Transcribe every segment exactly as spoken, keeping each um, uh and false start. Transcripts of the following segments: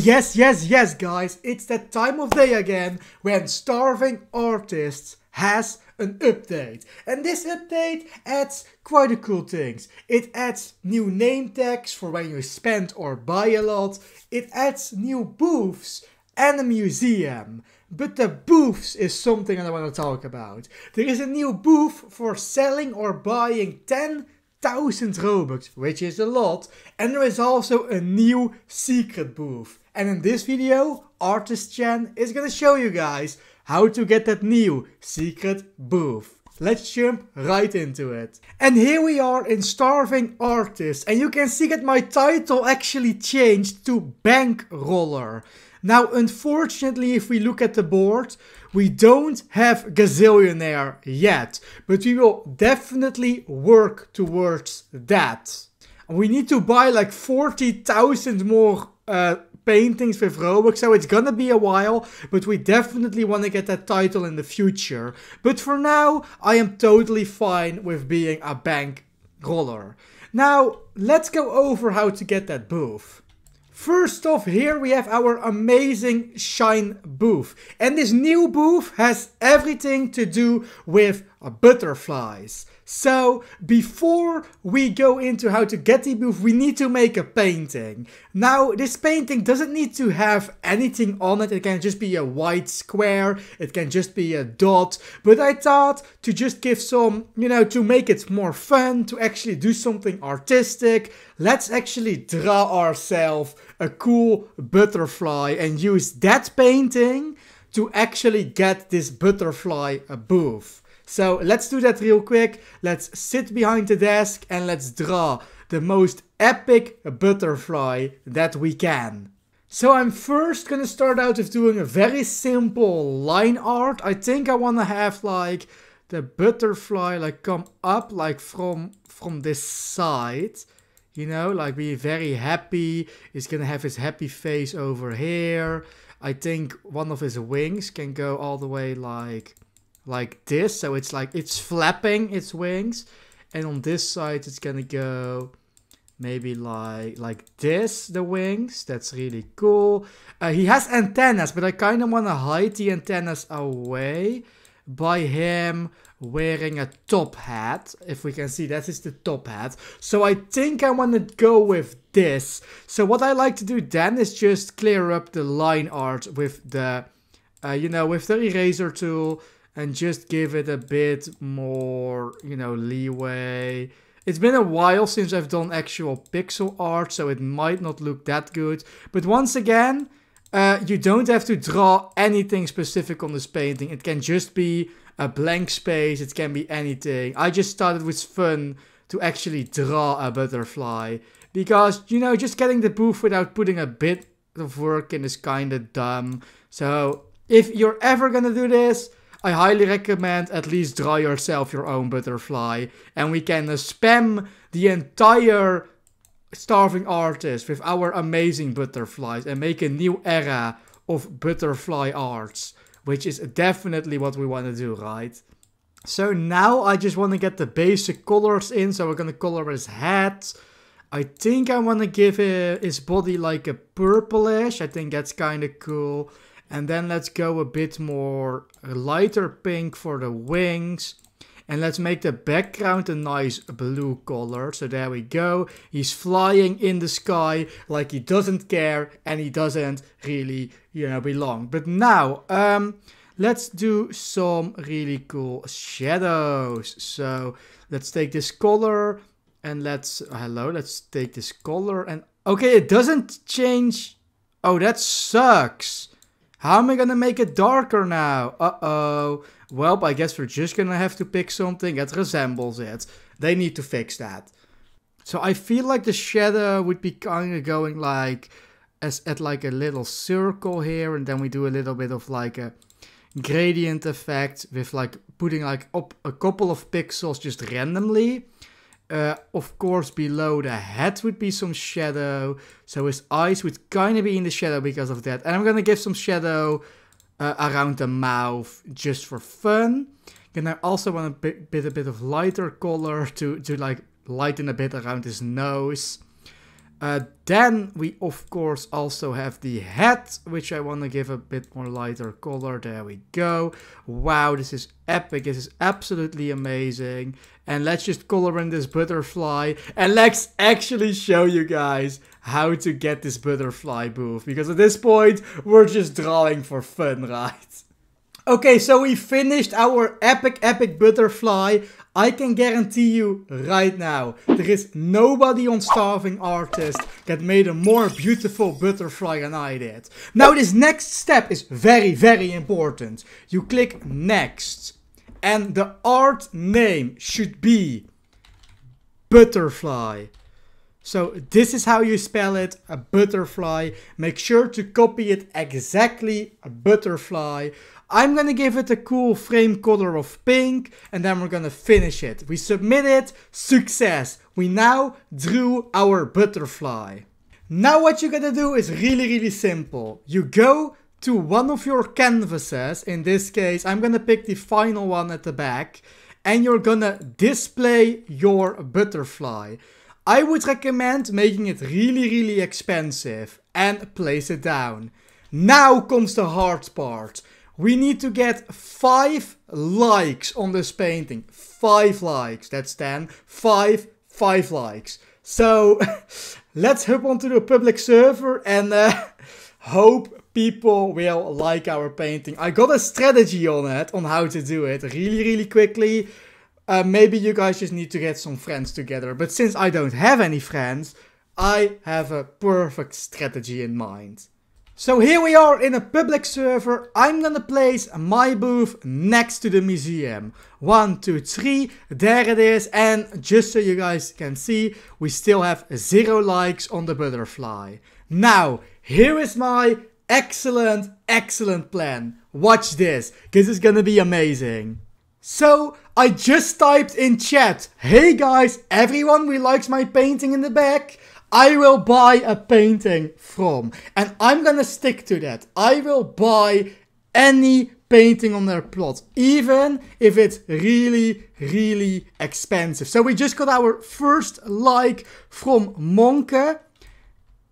Yes, yes, yes, guys, it's that time of day again when Starving Artists has an update. And this update adds quite a cool things. It adds new name tags for when you spend or buy a lot. It adds new booths and a museum. But the booths is something that I want to talk about. There is a new booth for selling or buying ten thousand Robux, which is a lot, and there is also a new secret booth. And in this video, Artist Chan is gonna show you guys how to get that new secret booth. Let's jump right into it. And here we are in Starving Artists, and you can see that my title actually changed to Bankroller. Now, unfortunately, if we look at the board, we don't have Gazillionaire yet, but we will definitely work towards that. We need to buy like forty thousand more uh, paintings with Robux, so it's gonna be a while, but we definitely want to get that title in the future. But for now, I am totally fine with being a bankroller. Now, let's go over how to get that booth. First off, here we have our amazing Shine booth. And this new booth has everything to do with butterflies. So, before we go into how to get the booth, we need to make a painting. Now, this painting doesn't need to have anything on it. It can just be a white square. It can just be a dot. But I thought to just give some, you know, to make it more fun, to actually do something artistic, let's actually draw ourselves a cool butterfly and use that painting to actually get this butterfly booth. So let's do that real quick. Let's sit behind the desk and let's draw the most epic butterfly that we can. So I'm first gonna start out with doing a very simple line art. I think I wanna have like the butterfly like come up like from, from this side. You know, like be very happy. He's gonna have his happy face over here. I think one of his wings can go all the way like like this. So it's like it's flapping its wings. And on this side it's gonna go maybe like like this, the wings. That's really cool. Uh, he has antennas, but I kinda wanna hide the antennas away by him wearing a top hat. If we can see, that is the top hat. So I think I want to go with this. So what I like to do then is just clear up the line art with the, uh, you know, with the eraser tool and just give it a bit more, you know, leeway. It's been a while since I've done actual pixel art, so it might not look that good. But once again, Uh, you don't have to draw anything specific on this painting. It can just be a blank space. It can be anything. I just started with fun to actually draw a butterfly. Because, you know, just getting the booth without putting a bit of work in is kind of dumb. So, if you're ever going to do this, I highly recommend at least draw yourself your own butterfly. And we can uh, spam the entire Starving Artists with our amazing butterflies and make a new era of butterfly arts, which is definitely what we want to do, right? So now I just want to get the basic colors in. So we're going to color his hat. I think I want to give his body like a purplish. I think that's kind of cool. And then let's go a bit more lighter pink for the wings. And let's make the background a nice blue color. So there we go. He's flying in the sky like he doesn't care. And he doesn't really, you know, belong. But now, um, let's do some really cool shadows. So let's take this color. And let's, hello, let's take this color. And okay, it doesn't change. Oh, that sucks. How am I gonna make it darker now? Uh-oh. Well, I guess we're just gonna have to pick something that resembles it. They need to fix that. So I feel like the shadow would be kind of going like as at like a little circle here, and then we do a little bit of like a gradient effect with like putting like up a couple of pixels just randomly. Uh, of course, below the head would be some shadow. So his eyes would kind of be in the shadow because of that. And I'm going to give some shadow uh, around the mouth just for fun. And I also want to bit a bit of lighter color to, to like lighten a bit around his nose. Uh, then we of course also have the hat, which I want to give a bit more lighter color. There we go. Wow, this is epic. This is absolutely amazing. And let's just color in this butterfly. And let's actually show you guys how to get this butterfly move. Because at this point, we're just drawing for fun, right? Okay, so we finished our epic, epic butterfly. I can guarantee you right now, there is nobody on Starving Artist that made a more beautiful butterfly than I did. Now this next step is very, very important. You click next and the art name should be butterfly. So this is how you spell it, a butterfly. Make sure to copy it exactly, a butterfly. I'm gonna give it a cool frame color of pink and then we're gonna finish it. We submit it, success. We now drew our butterfly. Now what you gotta do is really, really simple. You go to one of your canvases. In this case, I'm gonna pick the final one at the back and you're gonna display your butterfly. I would recommend making it really, really expensive and place it down. Now comes the hard part. We need to get five likes on this painting. Five likes, that's ten. Five, five likes. So let's hop onto the public server and uh, hope people will like our painting. I got a strategy on it, on how to do it really, really quickly. Uh, maybe you guys just need to get some friends together. But since I don't have any friends, I have a perfect strategy in mind. So here we are in a public server. I'm gonna place my booth next to the museum. One, two, three, there it is. And just so you guys can see, we still have zero likes on the butterfly. Now, here is my excellent, excellent plan. Watch this, this is gonna be amazing. So, I just typed in chat, hey guys, everyone who likes my painting in the back, I will buy a painting from. And I'm gonna stick to that. I will buy any painting on their plot, even if it's really, really expensive. So we just got our first like from Monke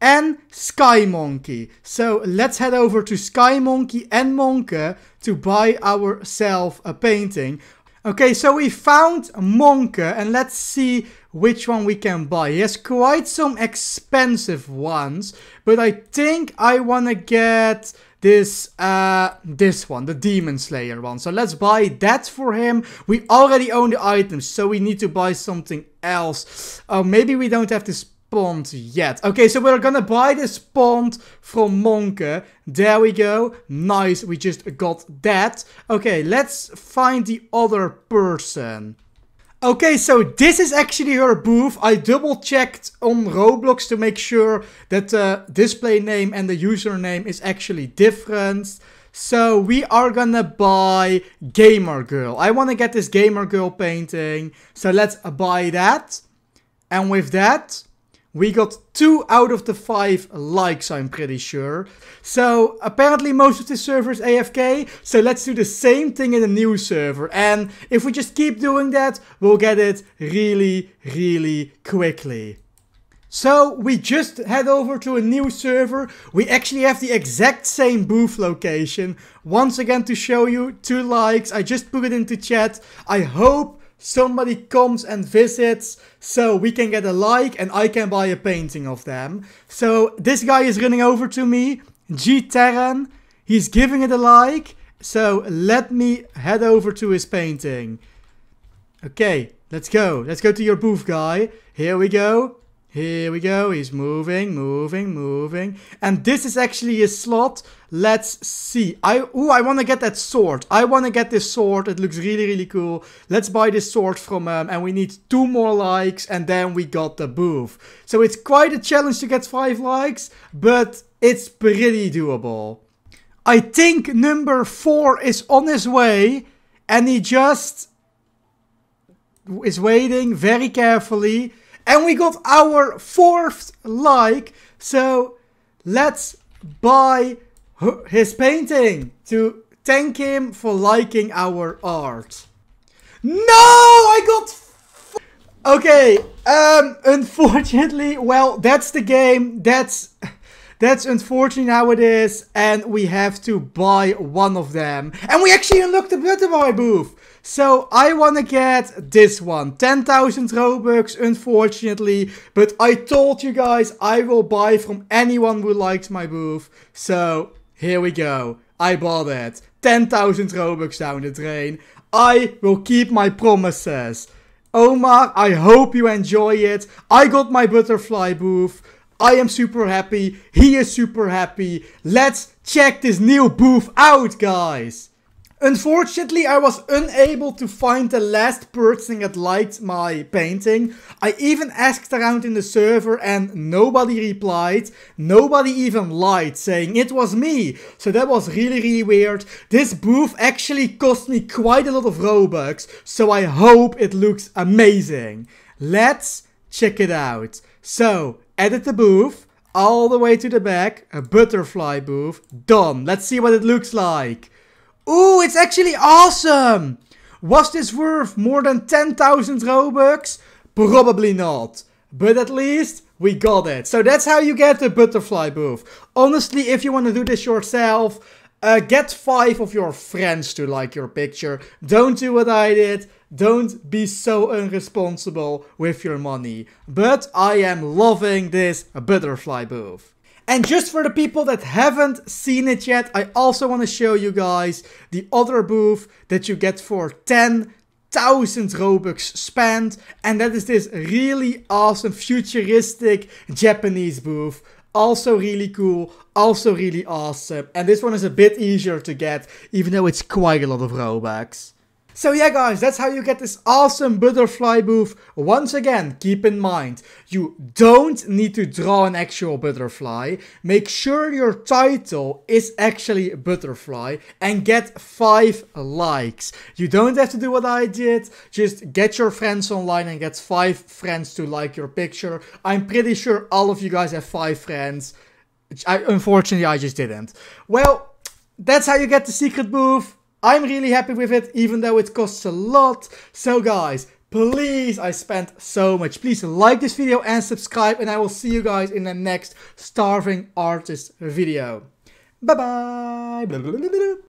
and Sky Monkey. So let's head over to Sky Monkey and Monke to buy ourselves a painting. Okay, so we found Monke and let's see which one we can buy. He has quite some expensive ones, but I think I want to get this uh, this one, the Demon Slayer one. So let's buy that for him. We already own the items, so we need to buy something else. Oh, maybe we don't have this pond yet. Okay, so we're gonna buy this pond from Monke. There we go. Nice, we just got that. Okay, let's find the other person. Okay, so this is actually her booth. I double checked on Roblox to make sure that the display name and the username is actually different. So we are gonna buy Gamer Girl. I wanna get this Gamer Girl painting. So let's buy that. And with that, we got two out of the five likes, I'm pretty sure. So apparently most of the server is A F K. So let's do the same thing in a new server. And if we just keep doing that, we'll get it really, really quickly. So we just head over to a new server. We actually have the exact same booth location. Once again to show you, two likes. I just put it into chat. I hope somebody comes and visits so we can get a like and I can buy a painting of them. So this guy is running over to me, G Terran. He's giving it a like. So let me head over to his painting. Okay, let's go. Let's go to your booth, guy. Here we go. Here we go. He's moving, moving, moving. And this is actually his slot. Let's see. I oh, I want to get that sword. I want to get this sword. It looks really, really cool. Let's buy this sword from him. And we need two more likes. And then we got the booth. So it's quite a challenge to get five likes. But it's pretty doable. I think number four is on his way. And he just is waiting very carefully. And we got our fourth like. So let's buy his painting to thank him for liking our art. No, I got f Okay, um, unfortunately, well, that's the game. That's that's unfortunately how it is, and we have to buy one of them. And we actually unlocked the Butterfly booth. So I want to get this one, ten thousand Robux, unfortunately. But I told you guys I will buy from anyone who likes my booth. So here we go. I bought it. ten thousand Robux down the drain. I will keep my promises. Omar, I hope you enjoy it. I got my Butterfly booth. I am super happy. He is super happy. Let's check this new booth out, guys. Unfortunately, I was unable to find the last person that liked my painting. I even asked around in the server and nobody replied. Nobody even lied, saying it was me. So that was really, really weird. This booth actually cost me quite a lot of Robux. So I hope it looks amazing. Let's check it out. So, edit the booth all the way to the back. A Butterfly booth. Done. Let's see what it looks like. Ooh, it's actually awesome! Was this worth more than ten thousand Robux? Probably not. But at least we got it. So that's how you get the Butterfly booth. Honestly, if you want to do this yourself, uh, get five of your friends to like your picture. Don't do what I did. Don't be so irresponsible with your money. But I am loving this Butterfly booth. And just for the people that haven't seen it yet, I also want to show you guys the other booth that you get for ten thousand Robux spent. And that is this really awesome futuristic Japanese booth. Also really cool, also really awesome. And this one is a bit easier to get, even though it's quite a lot of Robux. So yeah guys, that's how you get this awesome Butterfly booth. Once again, keep in mind, you don't need to draw an actual butterfly. Make sure your title is actually Butterfly and get five likes. You don't have to do what I did. Just get your friends online and get five friends to like your picture. I'm pretty sure all of you guys have five friends. I, unfortunately, I just didn't. Well, that's how you get the secret booth. I'm really happy with it, even though it costs a lot. So guys, please, I spent so much. Please like this video and subscribe, and I will see you guys in the next Starving Artist video. Bye-bye.